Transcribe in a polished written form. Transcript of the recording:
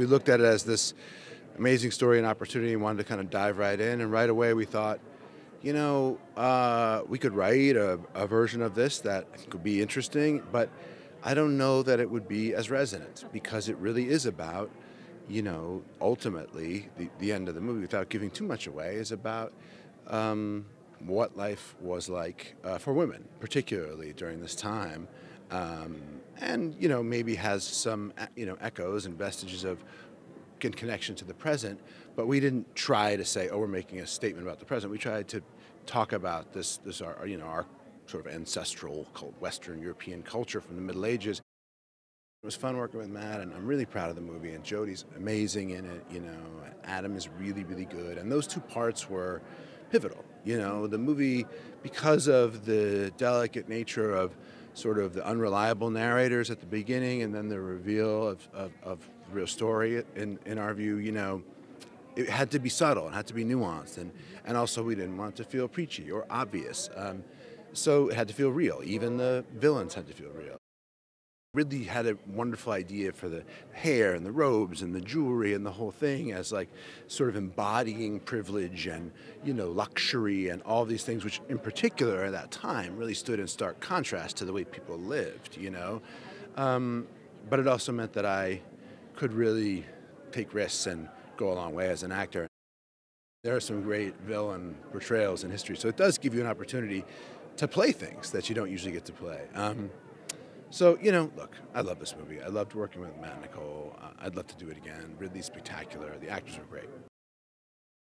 we looked at it as this amazing story and opportunity and wanted to kind of dive right in. And right away we thought, you know, we could write a version of this that could be interesting, but I don't know that it would be as resonant because it really is about, you know, ultimately the end of the movie, without giving too much away, is about what life was like for women, particularly during this time. And, you know, maybe has some, you know, echoes and vestiges of in connection to the present, but we didn't try to say, oh, we're making a statement about the present. We tried to talk about this our, you know, our sort of ancestral Western European culture from the Middle Ages. It was fun working with Matt, and I'm really proud of the movie, and Jody's amazing in it, you know, and Adam is really, really good, and those two parts were pivotal. You know, the movie, because of the delicate nature of sort of the unreliable narrators at the beginning and then the reveal of the real story, in our view, you know, it had to be subtle, it had to be nuanced, and also we didn't want to feel preachy or obvious. So it had to feel real. Even the villains had to feel real. Ridley had a wonderful idea for the hair and the robes and the jewelry and the whole thing as like sort of embodying privilege and, you know, luxury and all these things, which in particular at that time really stood in stark contrast to the way people lived, you know. But it also meant that I could really take risks and go a long way as an actor. There are some great villain portrayals in history, so it does give you an opportunity to play things that you don't usually get to play. So, you know, look, I love this movie. I loved working with Matt and Nicole. I'd love to do it again. Ridley's spectacular. The actors are great.